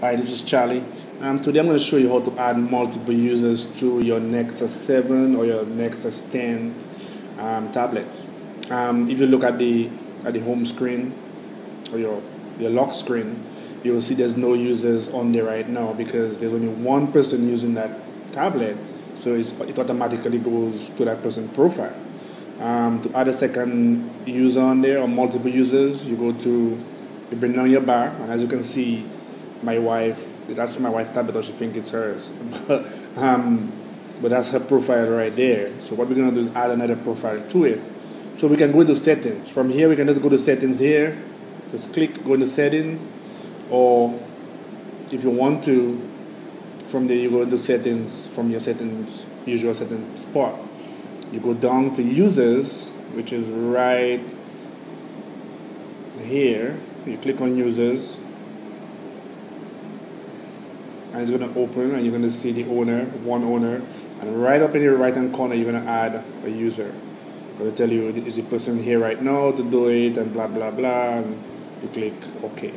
Hi, this is Charlie. Today I'm going to show you how to add multiple users to your Nexus 7 or your Nexus 10 tablets. If you look at the home screen or your lock screen, you will see there's no users on there right now because there's only one person using that tablet, so it automatically goes to that person's profile. To add a second user on there or multiple users, you bring down your bar, and as you can see, my wife, that's my wife's tablet, or she thinks it's hers. but that's her profile right there. So what we're going to do is add another profile to it. So we can go to settings. From here, we can just go to settings here. Just click, go into settings. Or if you want to, from there you go to settings, from your settings, usual settings spot. You go down to users, which is right here. You click on users. And it's going to open, and you're going to see the owner, one owner, and right up in your right hand corner you're going to add a user. It's going to tell you, is the person here right now to do it, and blah blah blah, and you click OK.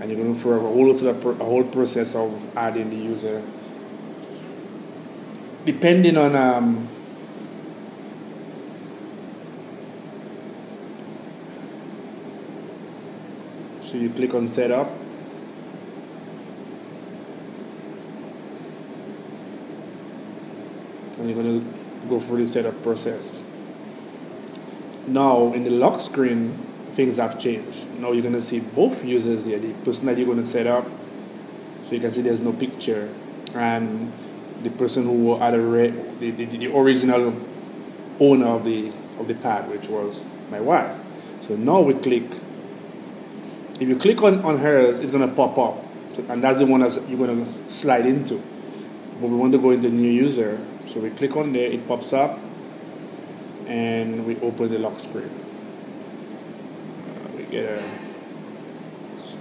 And you're going to throw a whole process of adding the user. Depending on so you click on setup. And you're going to go through the setup process. Now in the lock screen, things have changed. Now you're going to see both users here, the person that you're going to set up, so you can see there's no picture, and the person who had the original owner of the pad, which was my wife. So now we click. If you click on hers, it's going to pop up, so, and that's the one that you're going to slide into. But we want to go into new user, so we click on there, it pops up, and we open the lock screen. It's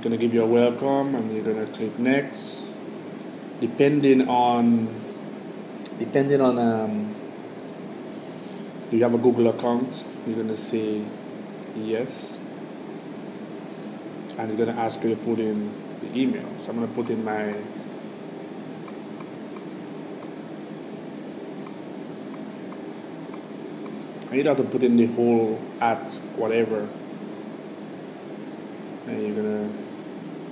going to give you a welcome, and you're going to click next. Depending on do you have a Google account, you're going to say yes, and you're going to ask you to put in the email. So I'm going to put in my you don't have to put in the whole at whatever, and you're gonna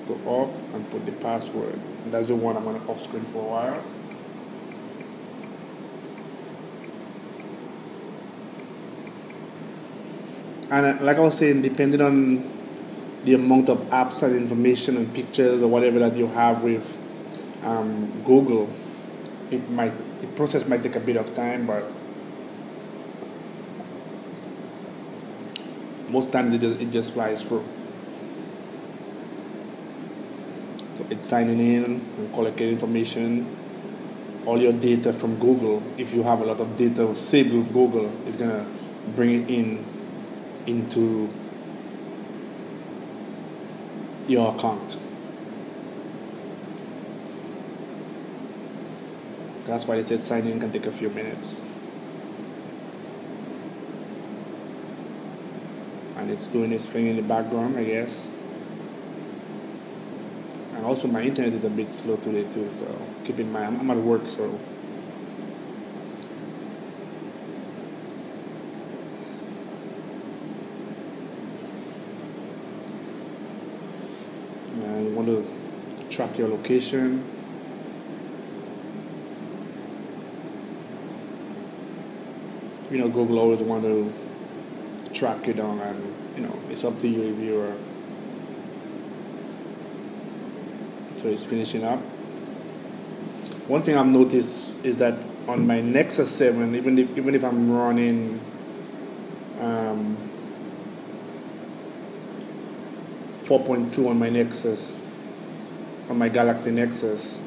go up and put the password, and that's the one I'm gonna off screen for a while. And like I was saying, depending on the amount of apps and information and pictures or whatever that you have with Google, the process might take a bit of time, but most times it just flies through. So it's signing in and collecting information. All your data from Google, if you have a lot of data saved with Google, it's going to bring it into your account. That's why they said sign in can take a few minutes. And it's doing its thing in the background, I guess. And also my internet is a bit slow today too, so keep in mind I'm at work, so and you want to track your location. You know, Google always want to track you down, and you know, it's up to you if you are. So it's finishing up. One thing I've noticed is that on my Nexus 7, even if I'm running .2 on my Nexus, on my Galaxy Nexus,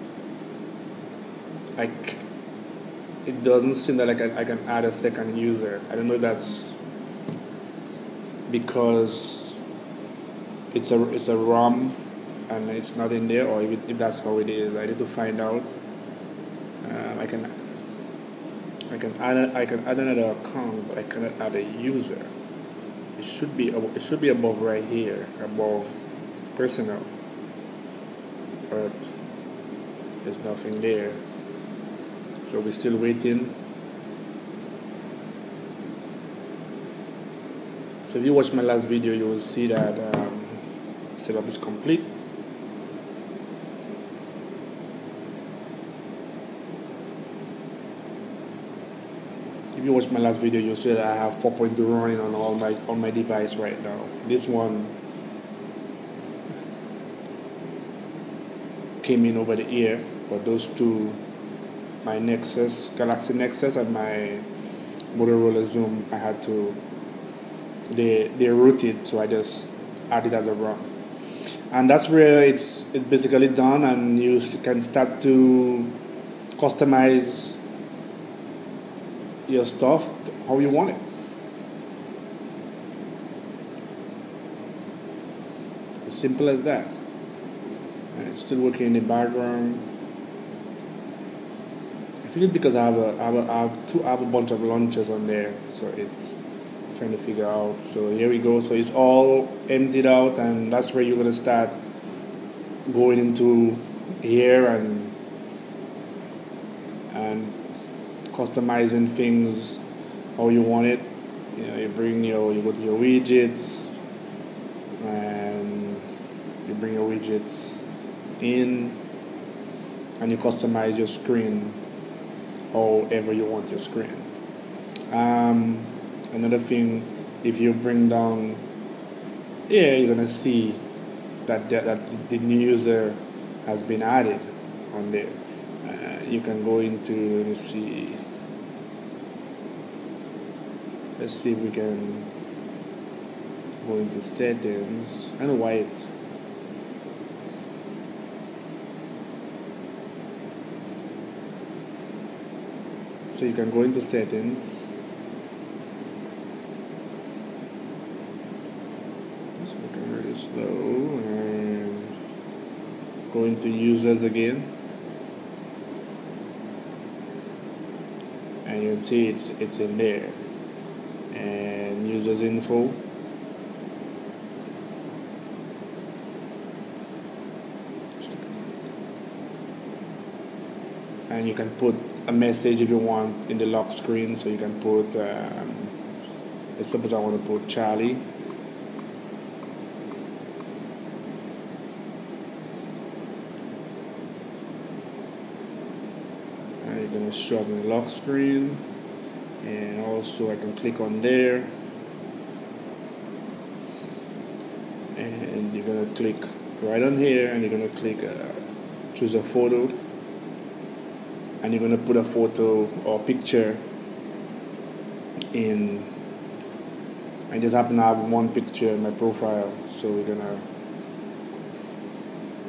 it doesn't seem that I can add a second user. I don't know if that's because it's a ROM and it's not in there, or if that's how it is. I need to find out. I can add another account, but I cannot add a user. It should be above right here, above personal. but there's nothing there, so we're still waiting. So if you watch my last video, you will see that setup is complete. If you watch my last video, you'll see that I have 4.2 running on all my device right now. This one came in over the air, but those two, my Nexus, Galaxy Nexus, and my Motorola Zoom, I had to, they rooted, so I just added as a ROM, and that's where it's basically done, and you can start to customize your stuff how you want it. As simple as that. And it's still working in the background. I think it's because I have a bunch of launchers on there, so it's trying to figure out. So here we go. So it's all emptied out, and that's where you're gonna start going into here and customizing things how you want it. You know, you go to your widgets, and you bring your widgets in, and you customize your screen however you want your screen. Another thing, if you bring down here, you're gonna see that the new user has been added on there. You can go into, let me see. Let's see if we can go into settings. I don't know why it. So you can go into settings. It's working really slow. And go into users again. And you can see it's in there. And users info. And you can put a message if you want in the lock screen, so you can put, let's suppose I want to put Charlie. And you're going to show up in the lock screen, and also I can click on there, and you're going to click right on here, and you're going to click choose a photo. And you're going to put a photo or picture in. I just happen to have one picture in my profile, so we're going to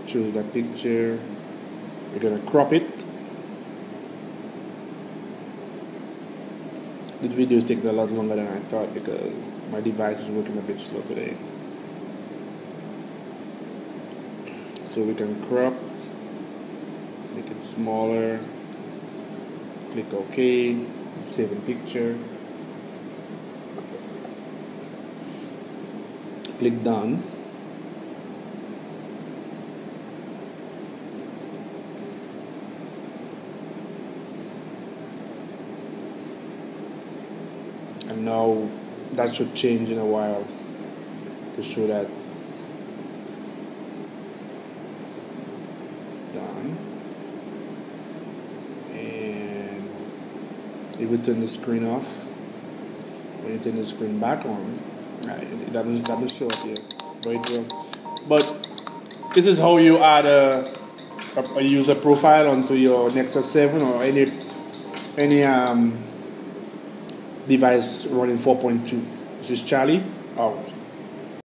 choose that picture. We're going to crop it. This video is taking a lot longer than I thought because my device is working a bit slow today. So we can crop, make it smaller. Click OK, save in picture, click done, and now that should change in a while to show that done. If we turn the screen off, when you turn the screen back on, that will show up here, but it will. But this is how you add a user profile onto your Nexus 7 or any device running 4.2. This is Charlie out.